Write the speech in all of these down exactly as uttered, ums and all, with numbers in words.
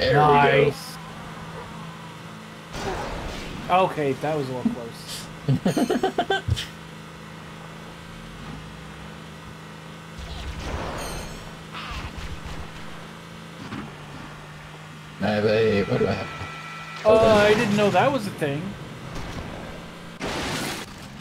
There nice. we go. Okay, that was a little close. I have a, what do I have? Oh, uh, I didn't know that was a thing.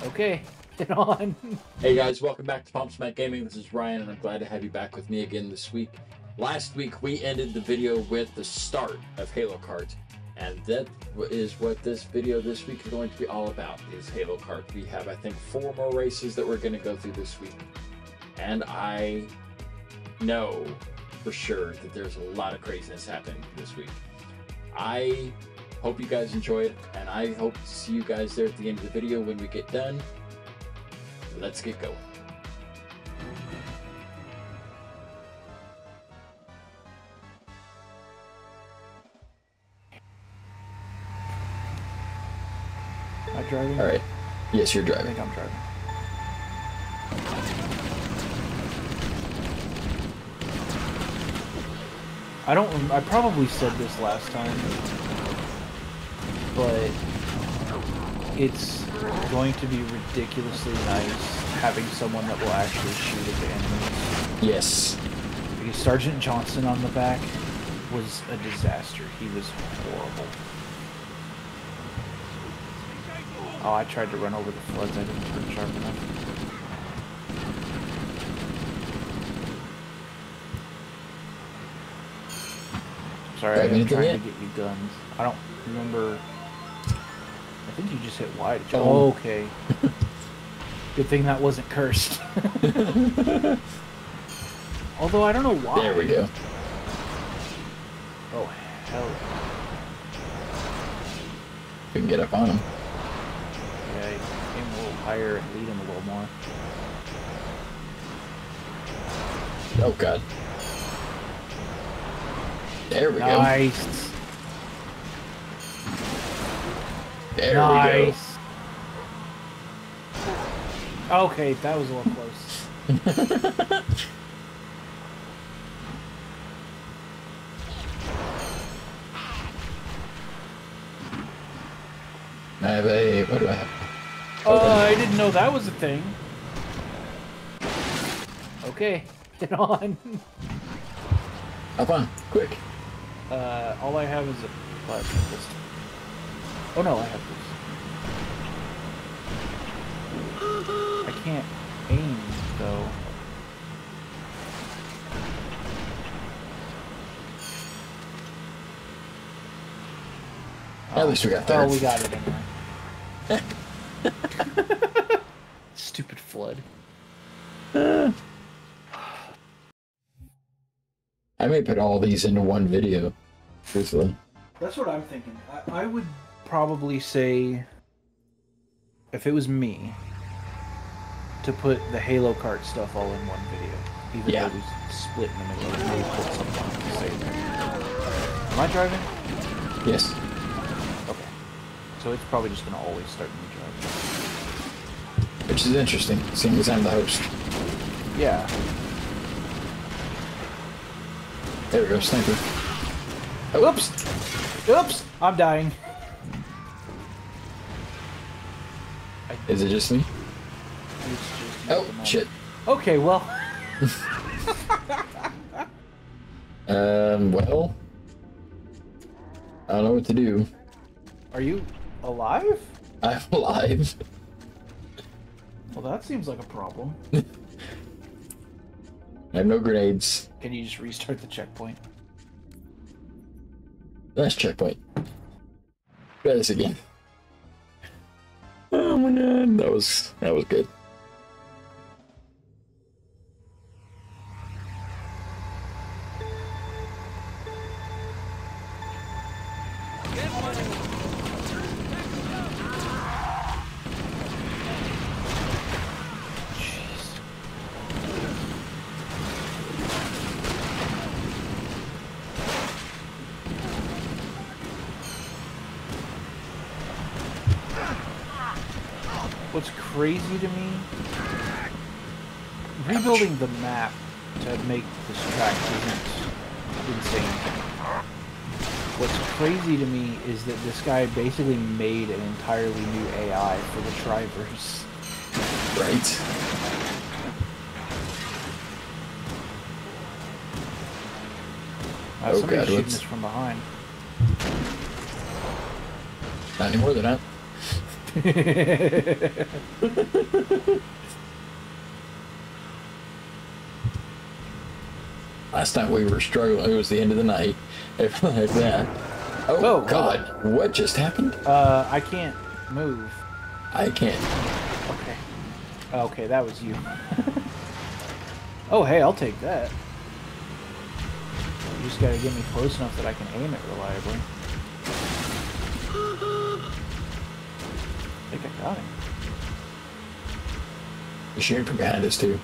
Okay, get on. Hey guys, welcome back to Palm Smack Gaming. This is Ryan, and I'm glad to have you back with me again this week. Last week, we ended the video with the start of Halo Kart, and that is what this video this week is going to be all about, is Halo Kart. We have, I think, four more races that we're going to go through this week, and I know for sure that there's a lot of craziness happening this week. I hope you guys enjoy it, and I hope to see you guys there at the end of the video when we get done. Let's get going. Am I driving? All right. Yes, you're driving. I think I'm driving. I don't, I probably said this last time, but it's going to be ridiculously nice having someone that will actually shoot at the enemies. Yes. Because Sergeant Johnson on the back was a disaster. He was horrible. Oh, I tried to run over the floods. I didn't turn sharp enough. Sorry, I'm trying to get you guns. I don't remember. I think you just hit wide. Oh, okay. Good thing that wasn't cursed. Although I don't know why. There we go. Oh, hell. We can get up on him. Yeah, aim a little higher and lead him a little more. Oh, God. There we nice. go. There nice. There we go. Okay, that was a little close. I have a, what do I have? Oh, uh, I didn't know that was a thing. Okay, get on. Up on, quick. Uh, all I have is a plasma pistol. Oh no, I have this. I can't aim, though. At least we got that. Oh, we got it anyway. Stupid flood. Uh, I may put all these into one video. Truthfully. That's what I'm thinking. I, I would probably say, if it was me, to put the Halo Kart stuff all in one video. Even yeah. though it was split in the middle, I may put something on the same thing. Am I driving? Yes. Okay. So it's probably just going to always start me driving. Which is interesting, seeing as I'm the host. Yeah. There we go, sniper. Oh, oops! Oops! I'm dying. Is it just me? It's just me. Oh, shit. Okay, well. um, well. I don't know what to do. Are you alive? I'm alive. Well, that seems like a problem. I have no grenades. Can you just restart the checkpoint? Last checkpoint. Try this again. Oh my god, that was that was good. What's crazy to me, rebuilding the map to make this track isn't insane. what's crazy to me is that this guy basically made an entirely new A I for the drivers. Right. Uh, oh god, shooting us from behind. Not anymore, they're not. Last time we were struggling, it was the end of the night. Everything like that. Oh, oh god, uh, what just happened? Uh, I can't move. I can't. Okay. Okay, that was you. Oh, hey, I'll take that. You just gotta get me close enough that I can aim it reliably. I think I got him. He's shooting from behind us too.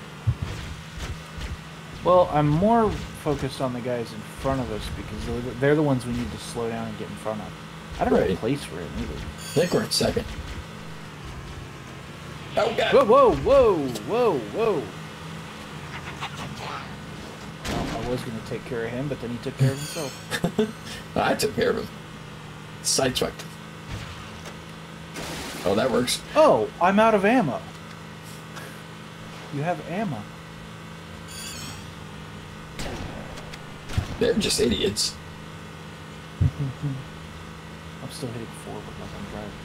Well, I'm more focused on the guys in front of us because they're the, they're the ones we need to slow down and get in front of. I don't right. know the place we're in either. I think we're in second. Oh god! Whoa! Whoa! Whoa! Whoa! Whoa! I was going to take care of him, but then he took care of himself. I took care of him. Sideswiped. Oh, that works. Oh, I'm out of ammo. You have ammo. They're just idiots. I'm still hitting forward like I'm driving.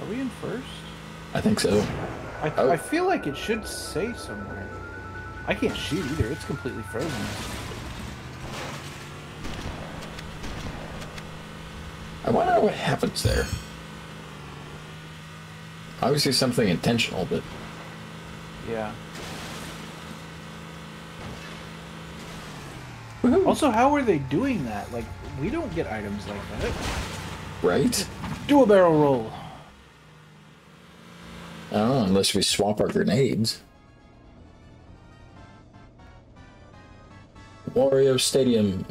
Are we in first? I think so. I, oh. I feel like it should say somewhere. I can't shoot either. It's completely frozen. I wonder what happens there. Obviously something intentional, but... yeah. Woo-hoo. Also, how are they doing that? Like, we don't get items like that. Right? Do a barrel roll. Oh, unless we swap our grenades. Wario Stadium.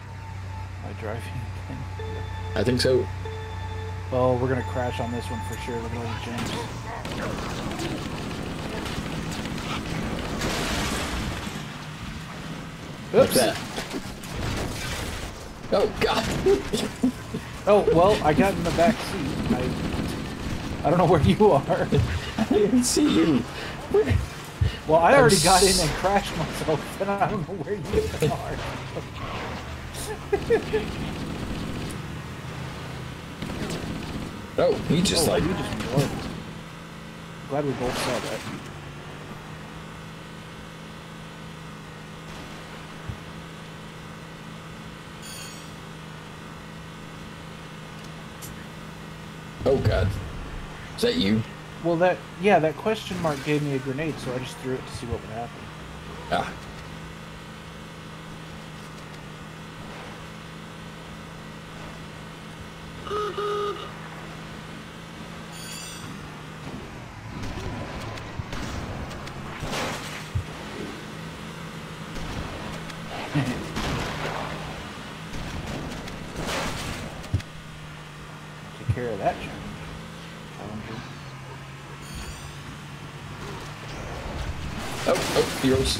Am I driving again? I think so. Oh, we're gonna crash on this one for sure. Look at all the jams. Oops. Like that. Oh god. Oh well, I got in the back seat. I... I don't know where you are. I didn't see you. Well, I already I'm got in and crashed myself, and I don't know where you are. Oh, he just oh, like... you just glowed. Glad we both saw that. Oh, god. Is that you? Well, that yeah, that question mark gave me a grenade, so I just threw it to see what would happen. Ah. Take care of that. Oh, oh, heroes.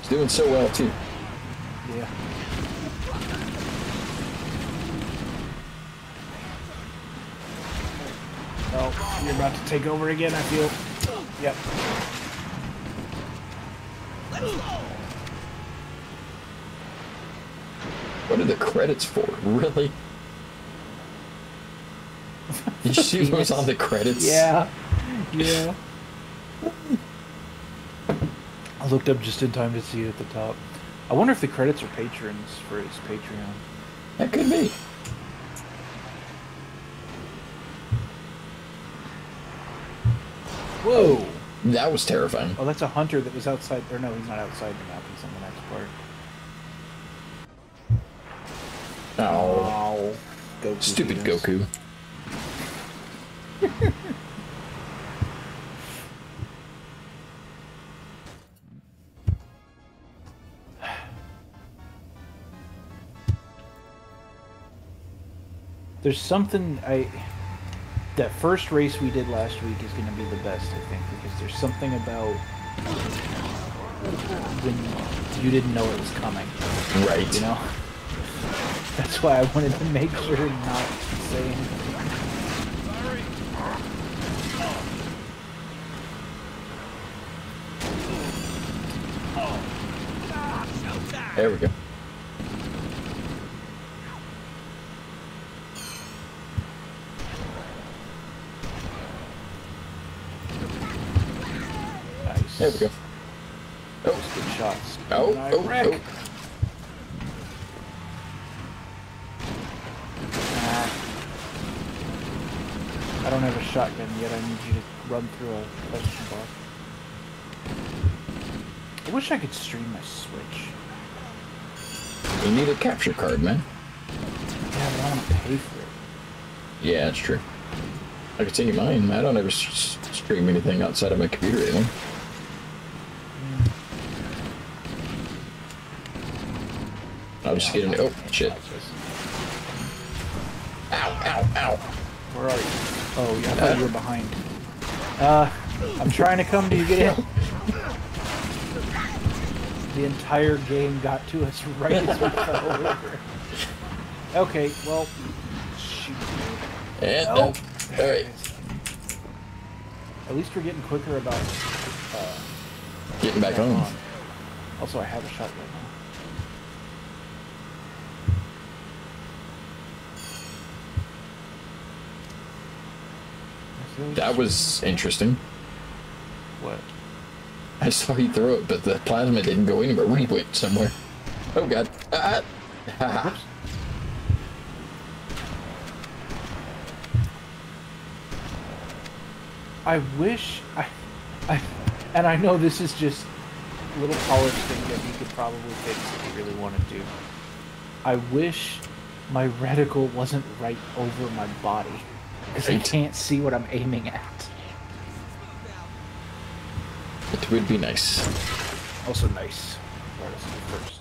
He's doing so well, too. Yeah. Oh, you're about to take over again, I feel. Yep. What are the credits for? Really? You see what was on the credits? Yeah. Yeah. I looked up just in time to see it at the top. I wonder if the credits are patrons for his Patreon. That could be. Whoa! Oh, that was terrifying. Oh, that's a hunter that was outside. Or no, he's not outside the map. He's on the next part. Oh. Goku Stupid Goku. There's something I... That first race we did last week is going to be the best, I think, because there's something about when you didn't know it was coming. Right. You know? That's why I wanted to make sure not to say anything. There we go. Nice. There we go. Oh, those good shots. Oh, oh, oh. Ah. I don't have a shotgun yet. I need you to run through a question box. I wish I could stream my Switch. You need a capture card, man. Yeah, but I want to pay for it. Yeah, that's true. I can tell you mine. I don't ever s stream anything outside of my computer anymore. Mm. I'll just get an... Oh, shit. Ow, ow, ow. Where are you? Oh, yeah, I thought uh, you were behind. Uh, I'm trying to come to you. Get in. The entire game got to us right as we fell over. Okay, well, shoot. And oh, no. All right. At least we're getting quicker about uh, getting back on. on. Also, I have a shotgun now. That was interesting. What? I saw you throw it, but the plasma didn't go anywhere. We went somewhere. Oh, God. Ah, ah. I wish... I, I, and I know this is just a little polished thing that you could probably fix if you really wanted to. I wish my reticle wasn't right over my body. Because I can't see what I'm aiming at. It would be nice. Also nice. Let us go first.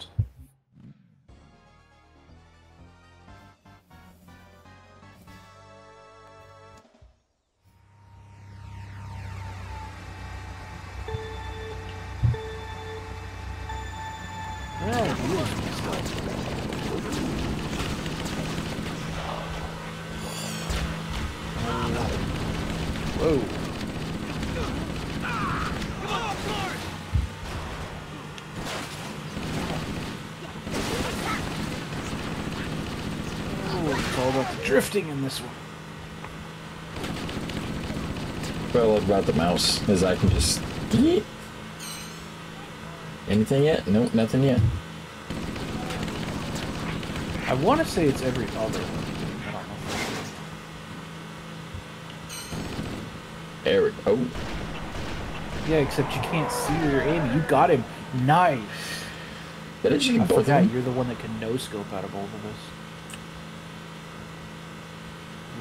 Whoa. Drifting in this one. What I love about the mouse is I can just... Yeet. Anything yet? Nope, nothing yet. I want to say it's every other one. I don't know. There we go. Yeah, except you can't see where you're aiming. You got him. Nice. That is you I forgot you're the one that can no-scope out of both of us.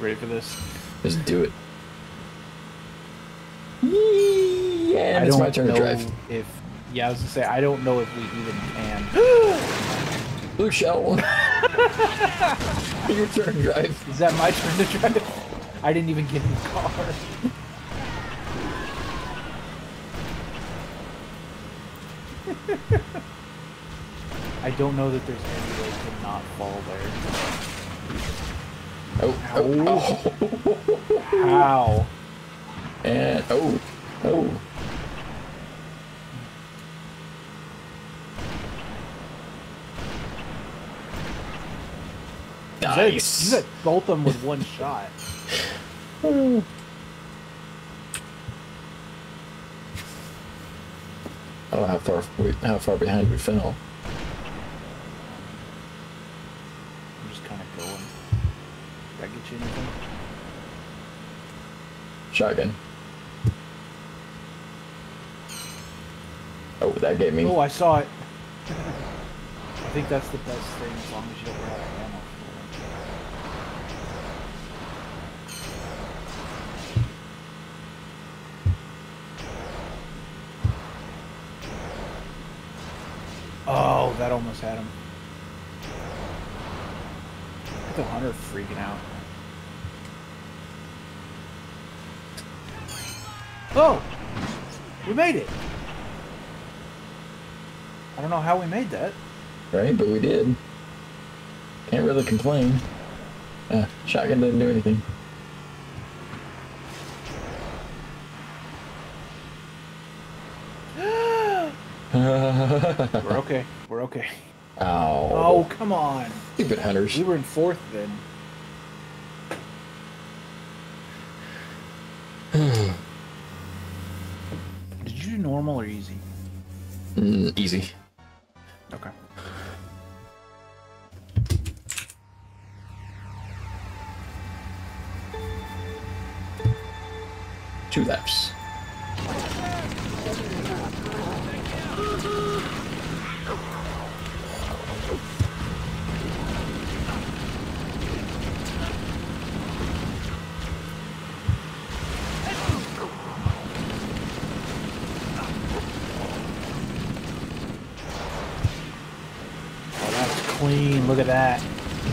Ready for this? Just do it. Yeah, and it's my turn to drive. If yeah, I was gonna say I don't know if we even can. Blue shell. Your turn to drive. Is that my turn to drive? I didn't even get in the car. I don't know that there's any way to not fall there. Oh, oh, oh. How? And oh, oh. Nice. You got both of them with one shot. Oh. I don't know how far we, how far behind we fell. Shotgun. Oh, that gave me. Oh, I saw it. I think that's the best thing as long as you don't run out of ammo. Oh, that almost had him. Look at the hunter freaking out. Oh! We made it! I don't know how we made that. Right, but we did. Can't really complain. Uh, shotgun didn't do anything. We're okay. We're okay. Ow. Oh, come on. Stupid hunters. We were in fourth then. Did you do normal or easy? Mm, easy. Okay. Two laps. Look at that.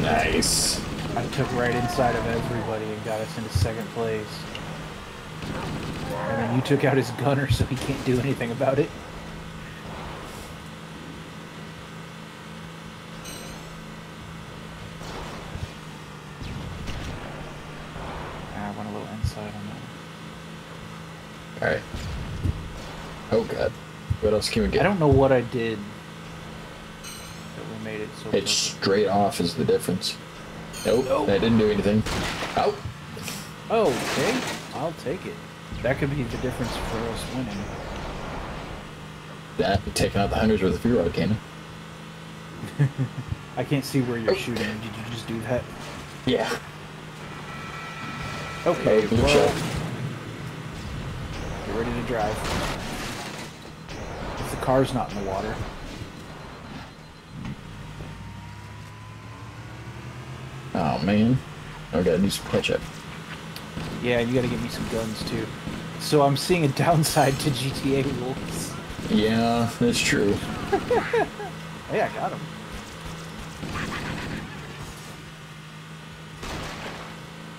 Nice. I took right inside of everybody and got us into second place. And then you took out his gunner, so he can't do anything about it. I went a little inside on that. Alright. Oh god. What else can we get? I don't know what I did. So it's straight off is the difference. Nope, nope, that didn't do anything. Oh! Okay, I'll take it. That could be the difference for us winning. That and taking out the hunters with a free rod cannon. I can't see where you're oh. shooting. Did you just do that? Yeah. Okay, well, shot. Get ready to drive. If the car's not in the water. Oh man, I gotta do some catch up. Yeah, you gotta give me some guns too. So I'm seeing a downside to G T A rules. Yeah, that's true. Hey, I got him.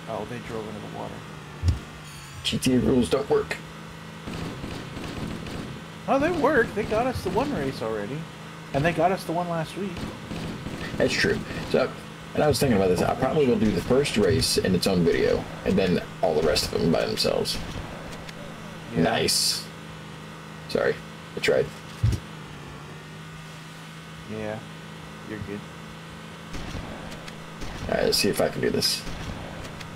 Oh, they drove into the water. G T A rules don't work. Oh, they work. They got us the one race already. And they got us the one last week. That's true. So. And I was thinking about this, I probably will do the first race in its own video, and then all the rest of them by themselves. Yeah. Nice. Sorry, I tried. Yeah, you're good. Alright, let's see if I can do this.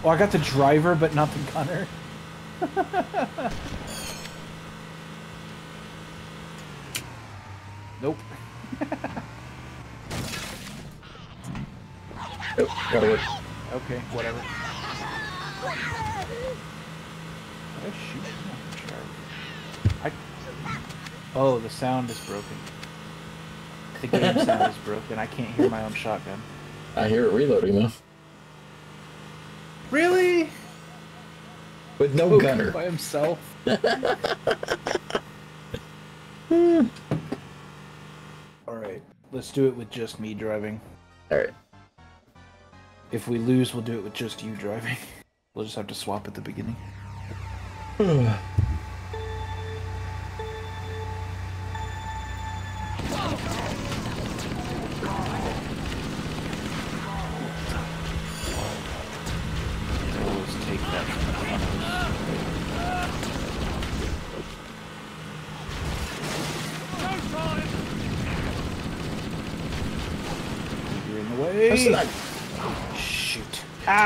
Oh, I got the driver, but not the gunner. Nope. Oh, gotta work. Okay, whatever. I shoot. I... Oh, the sound is broken. The game sound is broken. I can't hear my own shotgun. I hear it reloading though. Really? With no Spoken gunner. By himself. Alright, let's do it with just me driving. Alright. If we lose, we'll do it with just you driving. We'll just have to swap at the beginning. Always take that from the You're in the way. That's not Ow!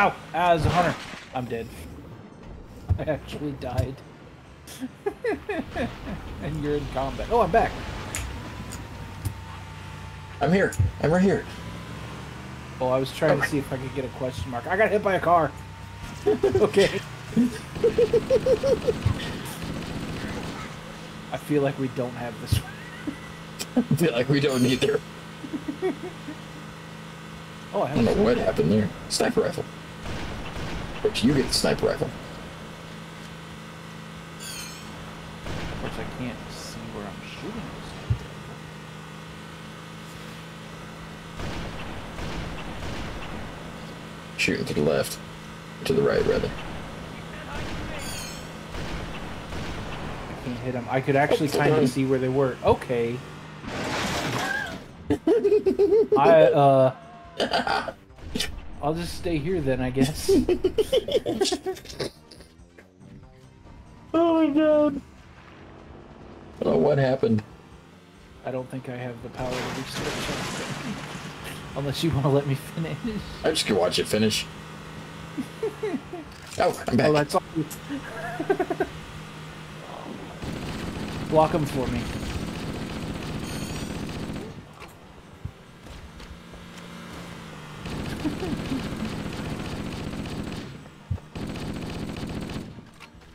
Ow, as a hunter. I'm dead. I actually died. And you're in combat. Oh, I'm back. I'm here. I'm right here. Oh, I was trying okay. to see if I could get a question mark. I got hit by a car. Okay. I feel like we don't have this one. I feel like we don't either. Oh, I, I don't know what happened there. Sniper rifle. Which you get the sniper rifle. Of course, I can't see where I'm shooting this. Shooting to the left, to the right, rather. couldn't hit them. I could actually kind of see where they were. Okay. I, uh... I'll just stay here then, I guess. Oh my god. Oh, what happened? I don't think I have the power to research. Unless you want to let me finish. I just can watch it finish. Oh, I'm back. Oh, that's all. Block them for me.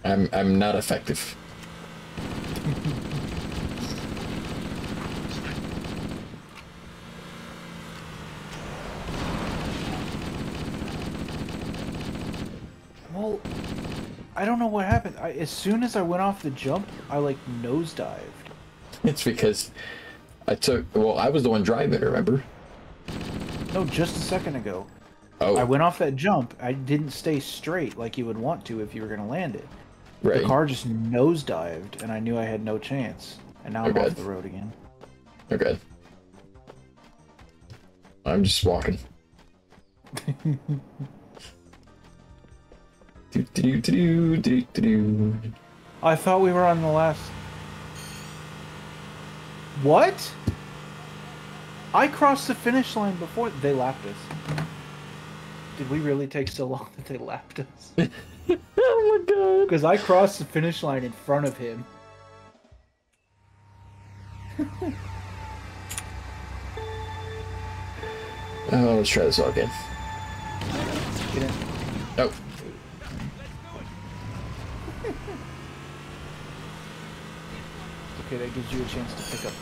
I'm I'm not effective. Well, I don't know what happened. I, as soon as I went off the jump, I like nosedived. It's because I took. Well, I was the one driving it. Remember? No, just a second ago. Oh. I went off that jump. I didn't stay straight like you would want to if you were going to land it. Right. The car just nosedived, and I knew I had no chance. And now I'm off the road again. Okay. I'm just walking. Do, do, do, do, do, do. I thought we were on the last. What? I crossed the finish line before they lapped us. Did we really take so long that they lapped us? Oh my god! Because I crossed the finish line in front of him. Oh, let's try this all again. Get in. Oh. Okay, that gives you a chance to pick up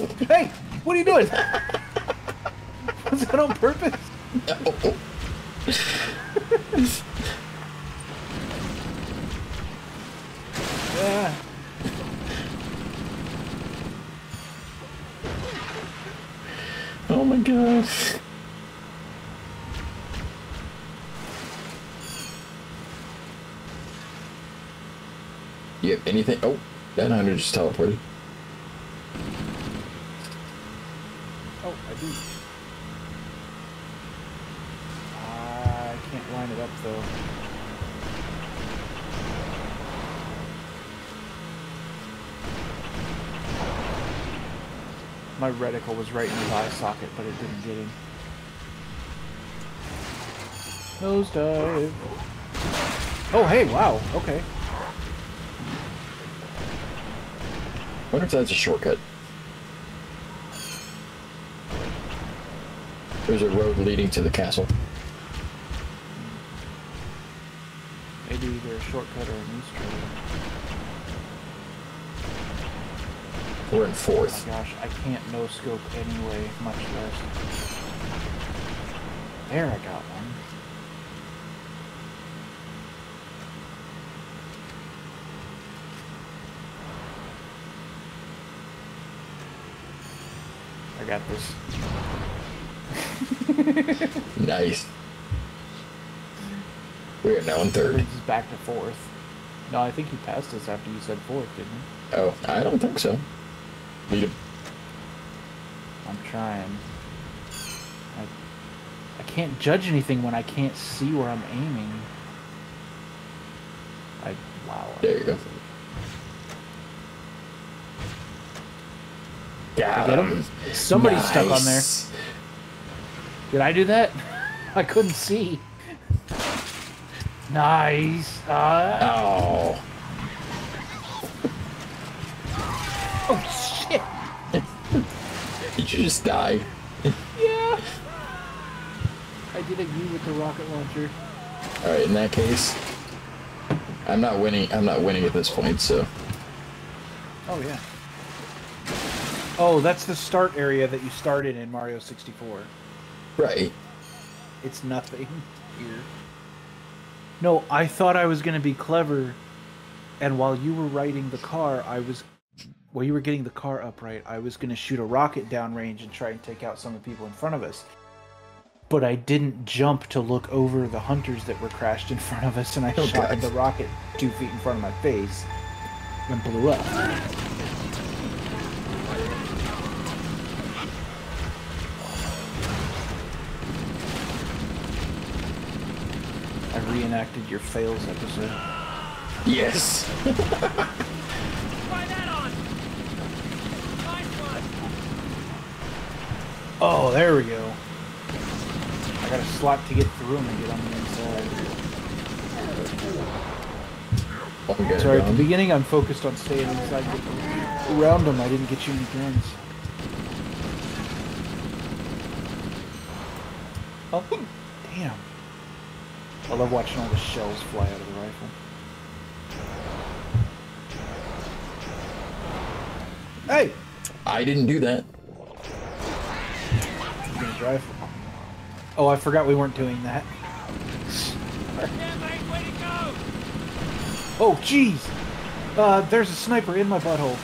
the question. Hey! What are you doing? Was that on purpose? No. Yeah. Oh my gosh. You have anything? Oh, that hunter just teleported. Oh, I do. Uh, I can't line it up though. My reticle was right in his eye socket, but it didn't get him. Nosedive. Oh, hey, wow. Okay. I wonder if that's a shortcut. There's a road leading to the castle. Maybe either a shortcut or a new street. We're in fourth. Oh my gosh, I can't no scope anyway, much less. There, I got one. I got this. Nice. We are now in third. This is back to fourth. No, I think you passed us after you said fourth, didn't you? Oh, I don't think so. Beat him. I'm trying. I, I can't judge anything when I can't see where I'm aiming. I wow. I there you go. Got him. Somebody's nice. Stuck on there. Did I do that? I couldn't see. Nice. Uh... Oh. Oh, shit. Did you just die? Yeah. I did a U with the rocket launcher. All right, in that case, I'm not winning. I'm not winning at this point, so. Oh, yeah. Oh, that's the start area that you started in Mario sixty-four. Right. It's nothing here. No, I thought I was going to be clever, and while you were riding the car, I was... While you were getting the car upright, I was going to shoot a rocket downrange and try and take out some of the people in front of us. but I didn't jump to look over the hunters that were crashed in front of us, and I oh, shot God. the rocket two feet in front of my face and blew up. I reenacted your fails episode. Yes. Oh, there we go. I got a slot to get through him and get on the inside. Okay, Sorry, at the beginning I'm focused on staying inside. But around him, I didn't get you any guns. Oh, damn. I love watching all the shells fly out of the rifle. Hey! I didn't do that. You're gonna drive. Oh, I forgot we weren't doing that. Oh, jeez! Uh, there's a sniper in my butthole.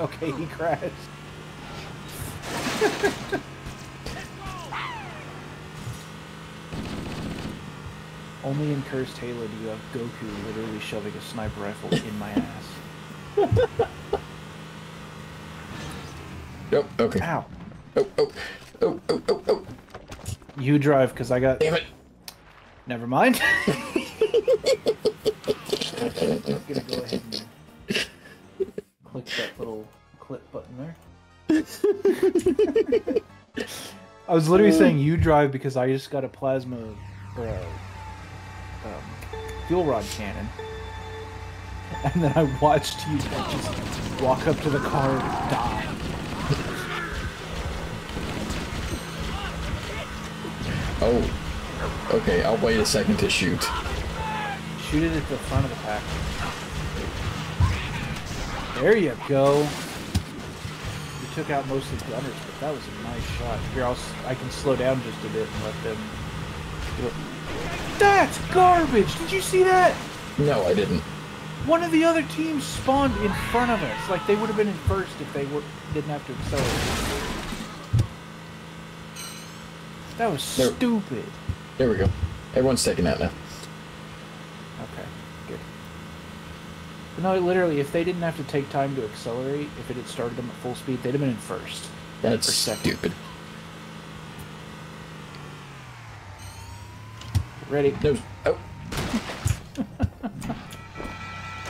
Okay, he crashed. Only in Cursed Halo do you have Goku literally shoving a sniper rifle in my ass. Oh, okay. Ow. Oh, oh, oh, oh, oh, oh. You drive, because I got... Damn it. Never mind. I'm just going to go ahead and click that little clip button there. I was literally saying you drive because I just got a plasma or a, um, fuel rod cannon. And then I watched you like, just walk up to the car and die. Oh, okay, I'll wait a second to shoot. Shoot it at the front of the pack. There you go. You took out mostly gunners, but that was a nice shot. Here, I'll, I can slow down just a bit and let them do it. That's garbage! Did you see that? No, I didn't. One of the other teams spawned in front of us. Like, they would have been in first if they were, didn't have to accelerate. That was there. stupid. There we go. Everyone's taking that now. Okay, good. But no, literally, if they didn't have to take time to accelerate, if it had started them at full speed, they'd have been in first. That's or second. stupid. Ready? No. Oh.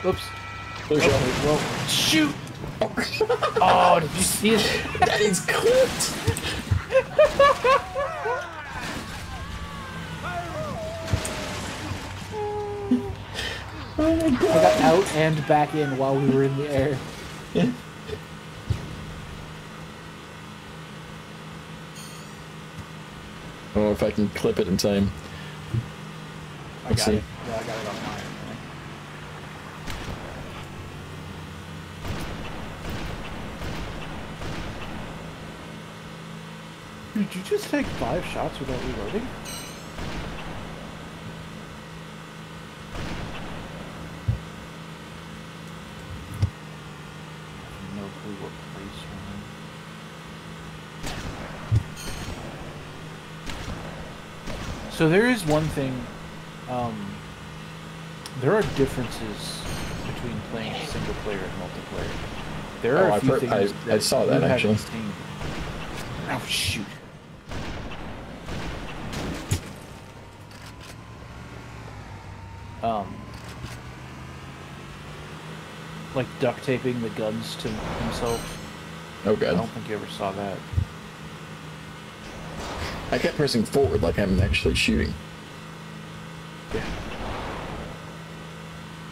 Oops. There's oh, well, shoot! Oh. Oh, did you see it? That is clipped! Oh my God. I got out and back in while we were in the air. Yeah. I don't know if I can clip it in time. I Let's got see. it. Yeah, I got it on mine. Did you just take five shots without reloading? So there is one thing, um, there are differences between playing single player and multiplayer. There are oh, a few I've heard, things I, that I saw that actually. Seen. Oh shoot! Um, like duct taping the guns to himself. Oh God! I don't think you ever saw that. I kept pressing forward like I'm actually shooting. Yeah.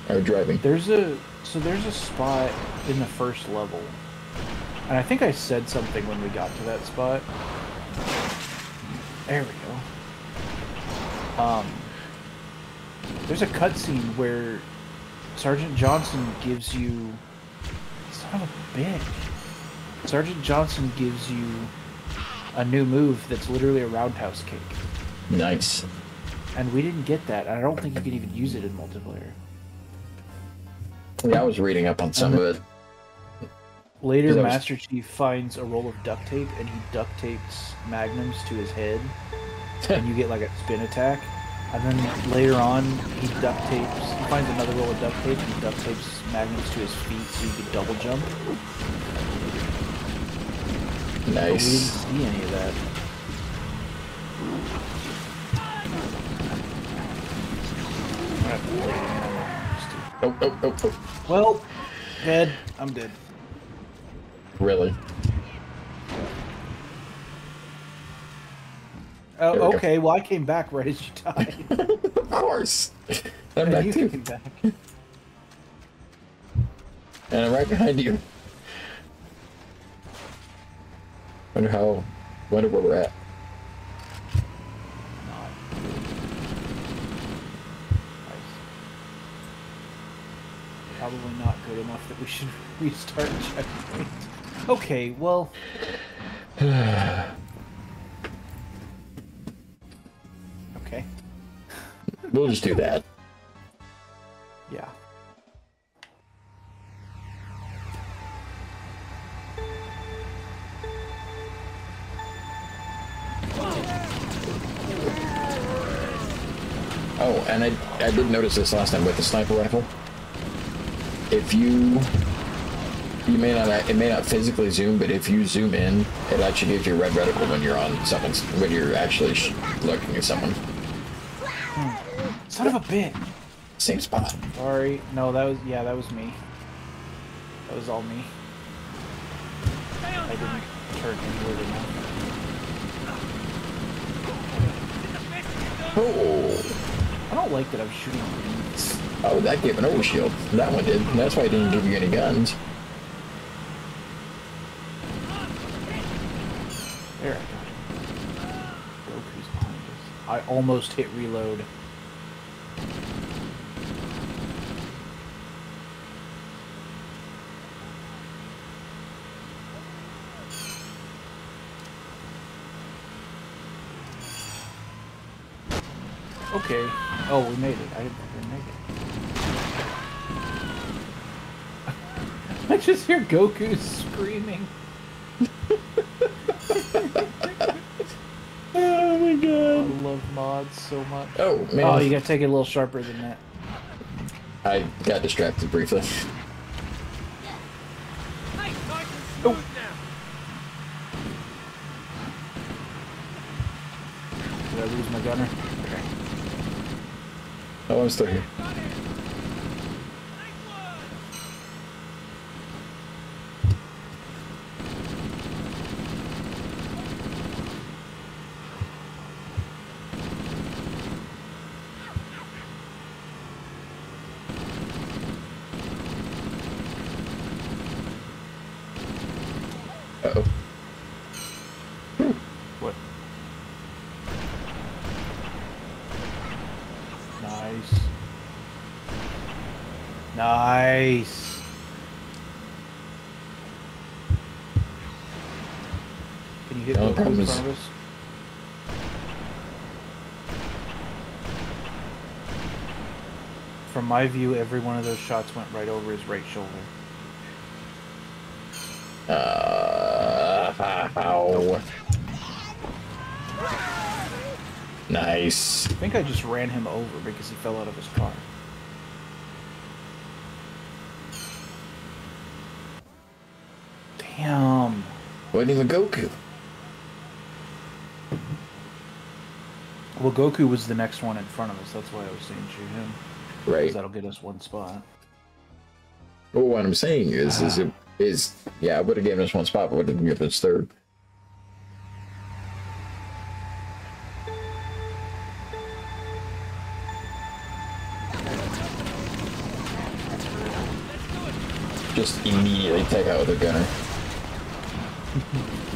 Or driving. There's a so there's a spot in the first level, and I think I said something when we got to that spot. There we go. Um. There's a cutscene where Sergeant Johnson gives you. Son of a bitch. Sergeant Johnson gives you. A new move that's literally a roundhouse kick. Nice. And we didn't get that. I don't think you could even use it in multiplayer. Yeah, I was reading up on some of it. Later, was... Master Chief finds a roll of duct tape, and he duct tapes magnums to his head, and you get like a spin attack. And then later on, he duct tapes. He finds another roll of duct tape, and he duct tapes magnums to his feet so you can double jump. Nice. But we didn't see any of that. Oh, oh, oh, oh. Well, dead. I'm dead. Really? Uh, okay, go. Well, I came back right as you died. Of course. I'm and back you too. Came back. And I'm right behind you. Wonder how. Wonder where we're at. Probably not good enough that we should restart checkpoint. Okay, well... okay. We'll just do that. Yeah. Oh, and I, I did notice this last time with the sniper rifle. If you, you may not, it may not physically zoom, but if you zoom in, it actually gives you a red reticle when you're on someone, when you're actually sh looking at someone. Hmm. Son of a bitch. Same spot. Sorry, no, that was, yeah, that was me. That was all me. I didn't turn anywhere to now. Oh. I don't like that I'm shooting beats. Oh, that gave an overshield. That one did. That's why it didn't give you any guns. There I got it. Goku's behind us. I almost hit reload. Okay. Oh, we made it. I didn't make it. I just hear Goku screaming. Oh my god. I love mods so much. Oh, man. Oh, you gotta take it a little sharper than that. I got distracted briefly. Oh. Did I lose my gunner? Okay. Oh, I'm still here. Nice. Can you hit no, the in front of us? From my view, every one of those shots went right over his right shoulder. Uh, ow. Nice. I think I just ran him over because he fell out of his car. Damn. Wasn't even Goku. Well, Goku was the next one in front of us. That's why I was saying shoot him. Right. Because that'll get us one spot. Well, what I'm saying is, ah. is, it, is yeah, I would have given us one spot, but would have given us third. Just immediately take out the gunner.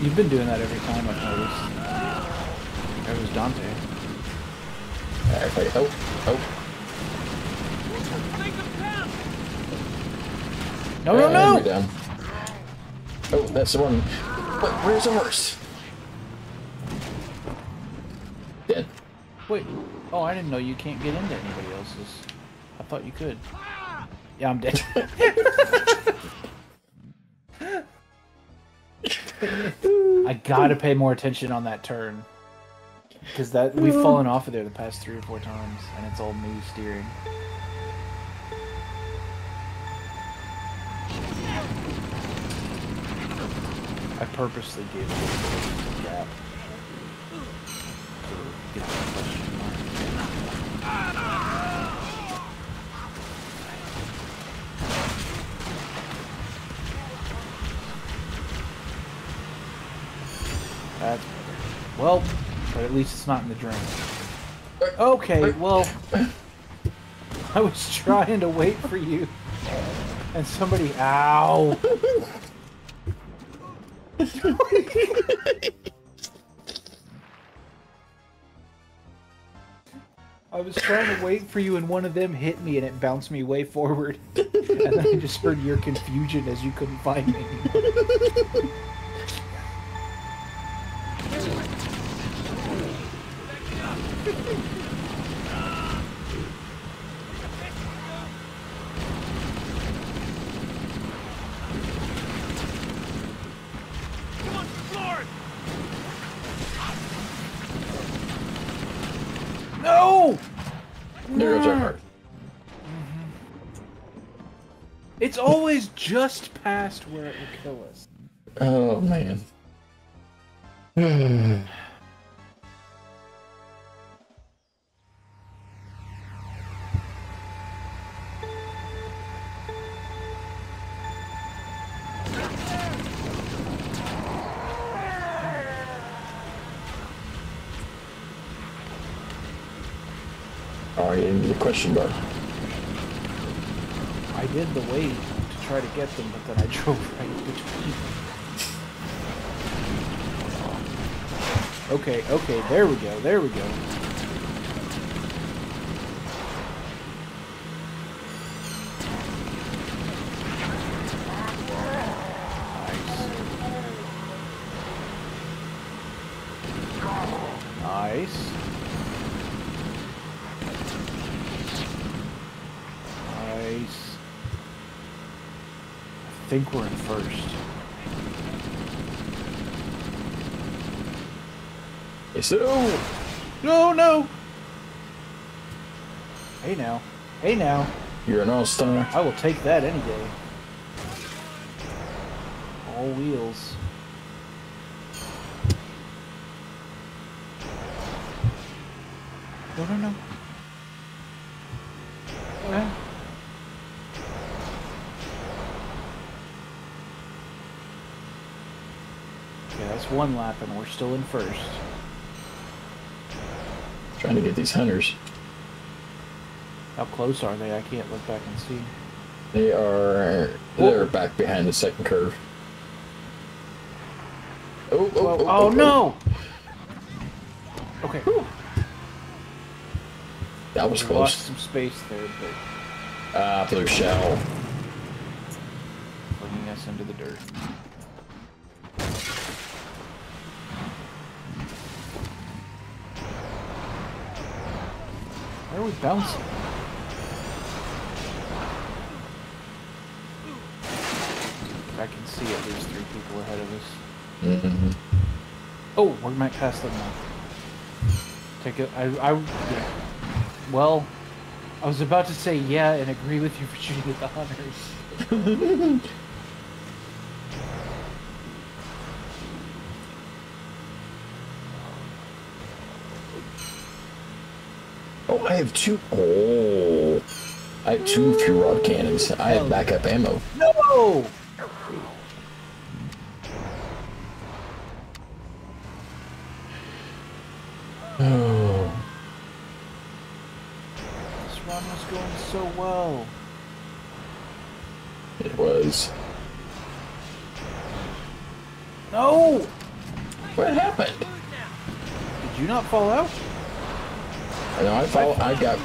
You've been doing that every time, I've noticed. There was Dante. Alright, oh, oh. No, no, no! Down. Oh, that's the one. Wait, where's the horse? Dead. Wait, oh, I didn't know you can't get into anybody else's. I thought you could. Yeah, I'm dead. I gotta pay more attention on that turn. Because that we've fallen off of there the past three or four times, and it's all me steering. I purposely gave it a gap. To get that question mark. That's better. Well, but at least it's not in the drain. Okay, well, I was trying to wait for you, and somebody, ow. I was trying to wait for you and one of them hit me and it bounced me way forward. And then I just heard your confusion as you couldn't find me anymore. It's always just past where it will kill us. Oh, man. Are you into the question bar? I did the wait to try to get them, but then I drove right between them. Okay, okay, there we go, there we go. Nice. Nice. I think we're in first. Yes, no! No, no! Hey now. Hey now. You're an all-star. I will take that any day. All wheels. No, no, no. One lap and we're still in first. Trying to get these hunters. How close are they? I can't look back and see. They are. They're oh. back behind the second curve. Oh! Oh! Well, oh, oh, oh no! Oh. Okay. Whew. That was we close. Lost some space there, but. Ah, blue shell. Bringing us into the dirt. Why are we bouncing? I can see at least three people ahead of us. Mm-hmm. Oh, we're might pass them now. Take it. I. I yeah. Well, I was about to say yeah and agree with you for shooting at the hunters. Oh, I have two. Oh, I have two fuel rod cannons. I have backup ammo. No! Oh. This run was going so well. It was. No! What happened? Did you not fall out? No, I fall. I got.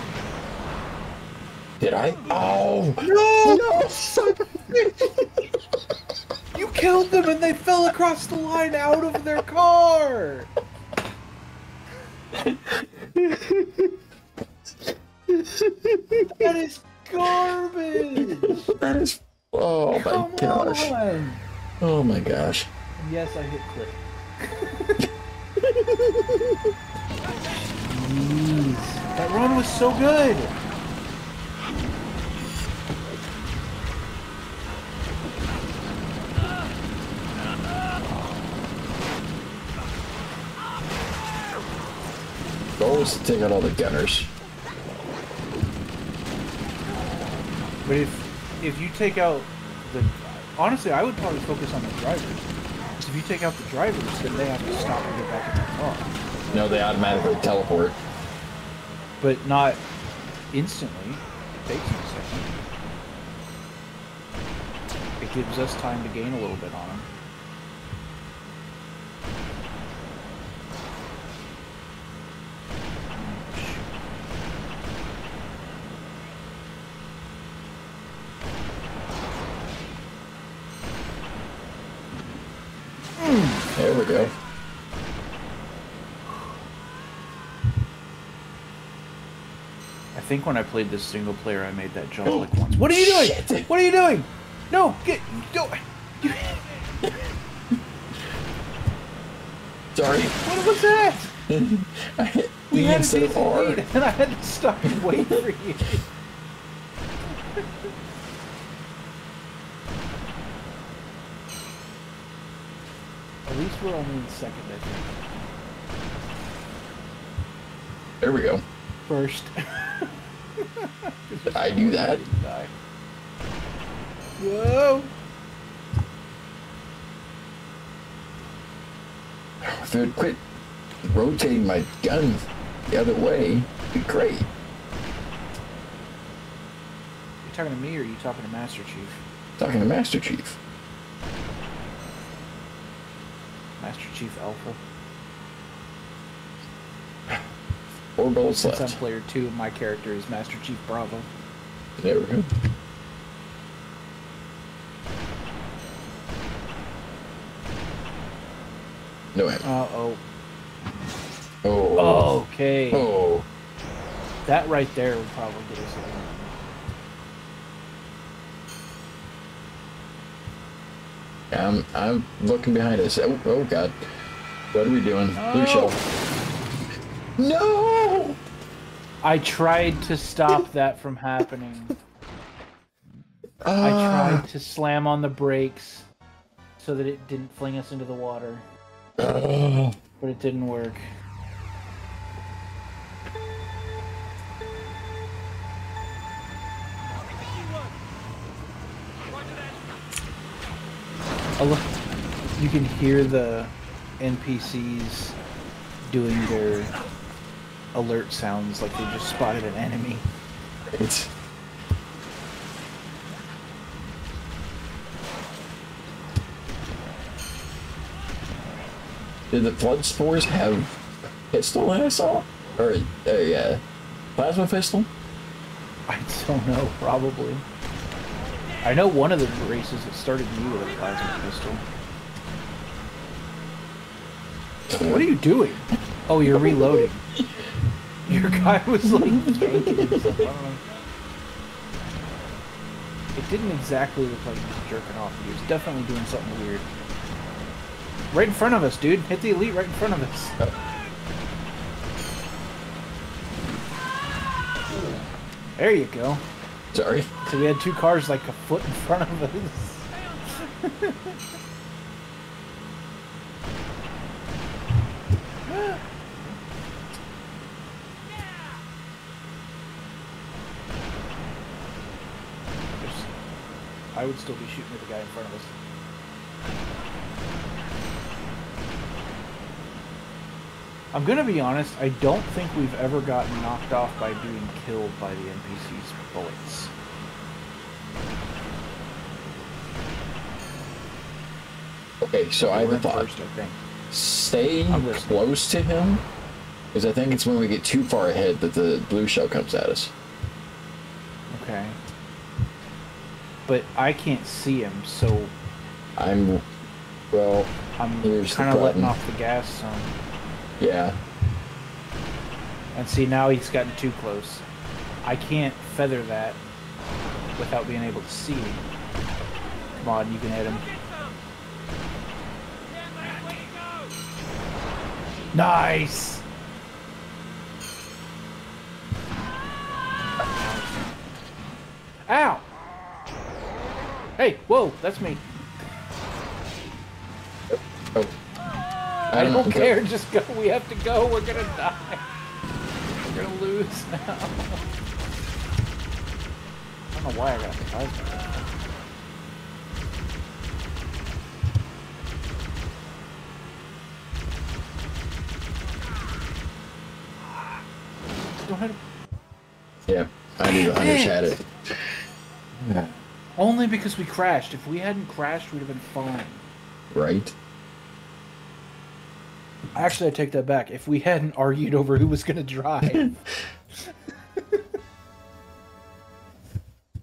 Did I? Oh no! No! You killed them, and they fell across the line out of their car. That is garbage. That is. Oh my gosh. Oh my gosh. And yes, I hit quick. Jeez. That run was so good! Always take out all the gunners. But if if you take out the, honestly, I would probably focus on the drivers. Because if you take out the drivers, then they have to stop and get back in their car. No, they automatically teleport. But not instantly. It takes a second. It gives us time to gain a little bit on them. There we go. I think when I played this single player, I made that jump oh, like once. What are you doing? Shit. What are you doing? No, get don't. Sorry. What was that? I hit we had a decent lead, and I had to stop and wait for you. At least we're only in second, I think. There we go. First. I knew that. Die. Whoa! If it quit rotating my guns the other way, it'd be great. You're talking to me or are you talking to Master Chief? Talking to Master Chief. Master Chief Alpha. Four goals left. Since I'm player two, my character is Master Chief Bravo. There we go. No way. Uh oh. Oh. Okay. Oh. That right there would probably get us in. I'm, I'm looking behind us. Oh, oh God. What are we doing? No. Blue shell. No! I tried to stop that from happening. Uh. I tried to slam on the brakes so that it didn't fling us into the water. Uh. But it didn't work. You can hear the N P Cs doing their alert sounds like they just spotted an enemy. It's... Did the flood spores have a pistol that I saw? Or a, a uh, plasma pistol? I don't know, probably. I know one of the races that started me with a plasma pistol. What are you doing? Oh, you're reloading. Your guy was like tanking himself. I don't know. It didn't exactly look like he was jerking off. He was definitely doing something weird. Right in front of us, dude. Hit the elite right in front of us. Oh. There you go. Sorry. So we had two cars like a foot in front of us. I would still be shooting at the guy in front of us. I'm gonna be honest, I don't think we've ever gotten knocked off by being killed by the N P C's bullets. Okay, so I have a thought. First, I think. Stay close to him, because I think it's when we get too far ahead that the blue shell comes at us. Okay. But I can't see him, so... I'm... Well, I'm kind of letting off the gas, so... Yeah. And see, now he's gotten too close. I can't feather that without being able to see him. Come on, you can hit him. Nice. Ow. Hey, whoa, that's me. Oh. I don't, I don't care, go. Just go. We have to go. We're gonna die. We're gonna lose now. I don't know why I got surprised by that. Yeah, I knew Hunters had it. Yeah. Only because we crashed. If we hadn't crashed, we'd have been fine. Right? Actually, I take that back. If we hadn't argued over who was going to drive.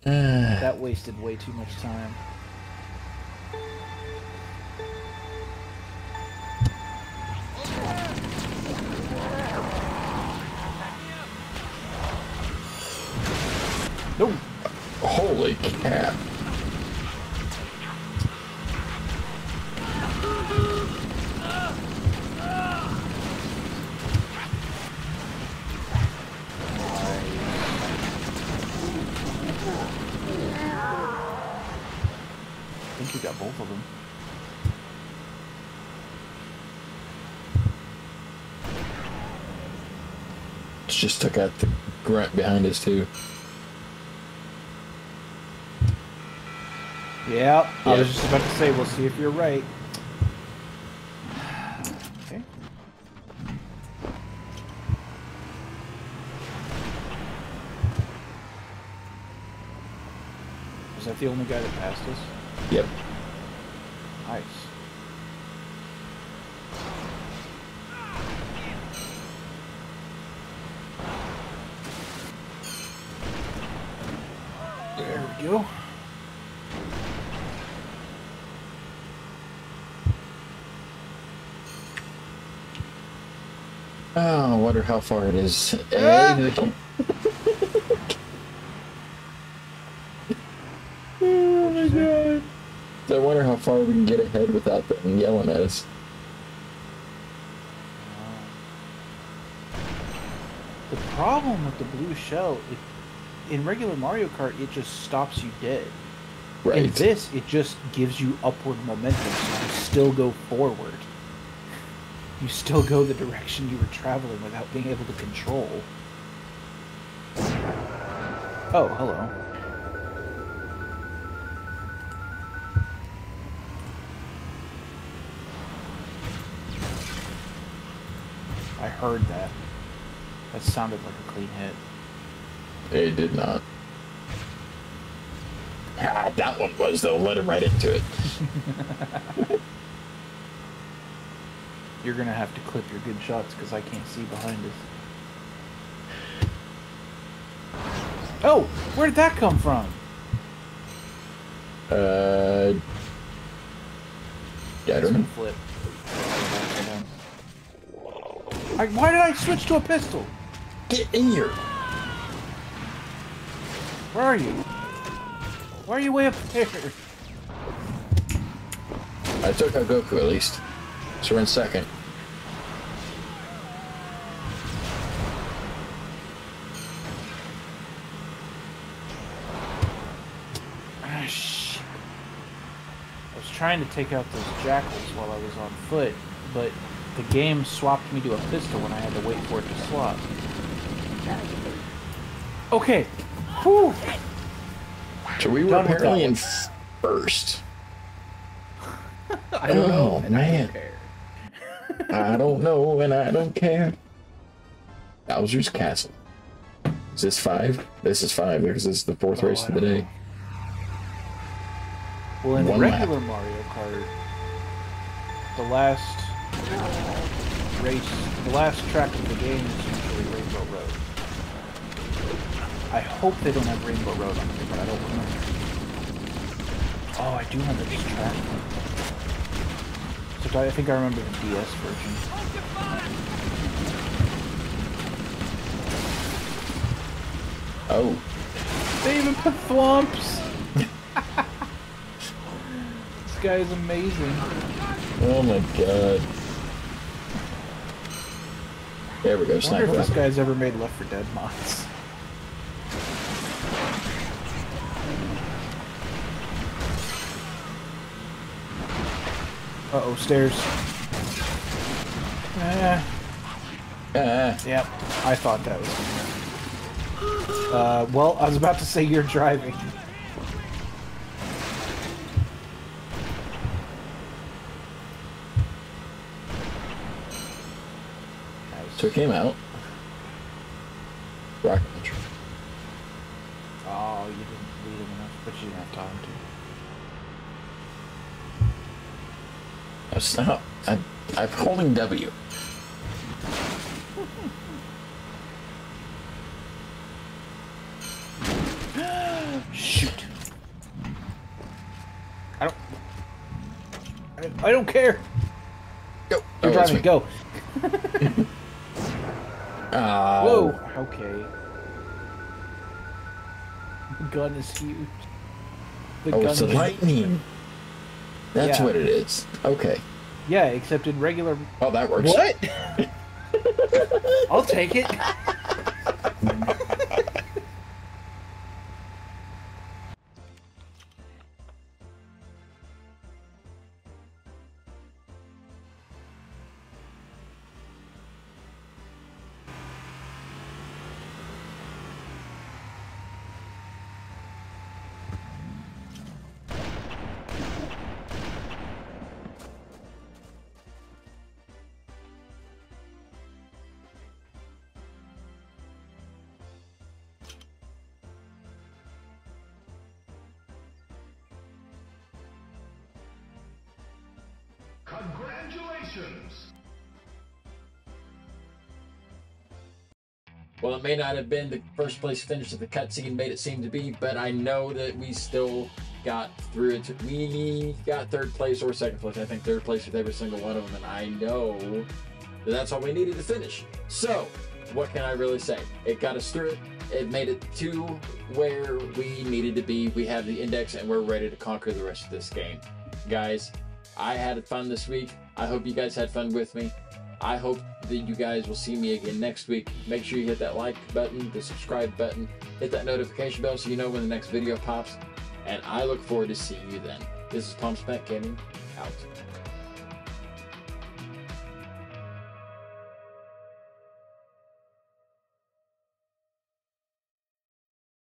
That wasted way too much time. No. Holy crap. I think you got both of them. Just took out the grunt behind us too. Yeah, I yeah. was just about to say, we'll see if you're right. Okay. Was that the only guy that passed us? Yep. Nice. There we go. Oh, I wonder how far it is. Ah! Oh my god. I wonder how far we can get ahead without them yelling at us. The problem with the blue shell, it, in regular Mario Kart, it just stops you dead. Right. In this, it just gives you upward momentum, so you still go forward. You still go the direction you were traveling without being able to control. Oh, hello. I heard that. That sounded like a clean hit. It did not. Ah, that one was, though. Let him right into it. You're gonna have to clip your good shots because I can't see behind us. Oh, where did that come from? Uh, yeah, I don't know. Flip. I, why did I switch to a pistol? Get in here. Where are you? Why are you way up there? I took out Goku at least. So we're in second. Ah, shit. I was trying to take out those jackals while I was on foot, but the game swapped me to a pistol when I had to wait for it to swap. Okay. Whew. So we were apparently in first. I don't oh, know. And man. I I don't know, and I don't care. Bowser's Castle. Is this five? This is five because this is the fourth oh, race I of the day. Know. Well, in One regular lap. Mario Kart, the last race, the last track of the game is usually Rainbow Road. I hope they don't have Rainbow Road on here, but I don't remember. Oh, I do remember this track. I think I remember the D S version. Oh. They even put thwomps! This guy is amazing. Oh my god. There we go, sniper. I wonder if this guy's ever made Left for Dead mods. Uh-oh, stairs. Eh. Eh. Yep, I thought that was good. Uh, well, I was about to say you're driving. So it came out. Rocket launcher. Oh, you didn't lead him enough, but you didn't have time to. That's not. I, I'm holding W. Shoot. I don't. I, I don't care. Go. You're oh, driving. Go. Oh. Whoa! Okay. The gun is huge. The oh, gun it's a lightning. That's yeah. what it is. Okay. Yeah, except in regular... Oh, that works. What? I'll take it. Congratulations! Well, it may not have been the first place finish that the cutscene made it seem to be, but I know that we still got through it. We got third place or second place. I think third place with every single one of them, and I know that that's all we needed to finish. So, what can I really say? It got us through it. It made it to where we needed to be. We have the index, and we're ready to conquer the rest of this game. Guys, I had fun this week. I hope you guys had fun with me. I hope that you guys will see me again next week. Make sure you hit that like button, the subscribe button, hit that notification bell so you know when the next video pops. And I look forward to seeing you then. This is Palm Smack Gaming, out.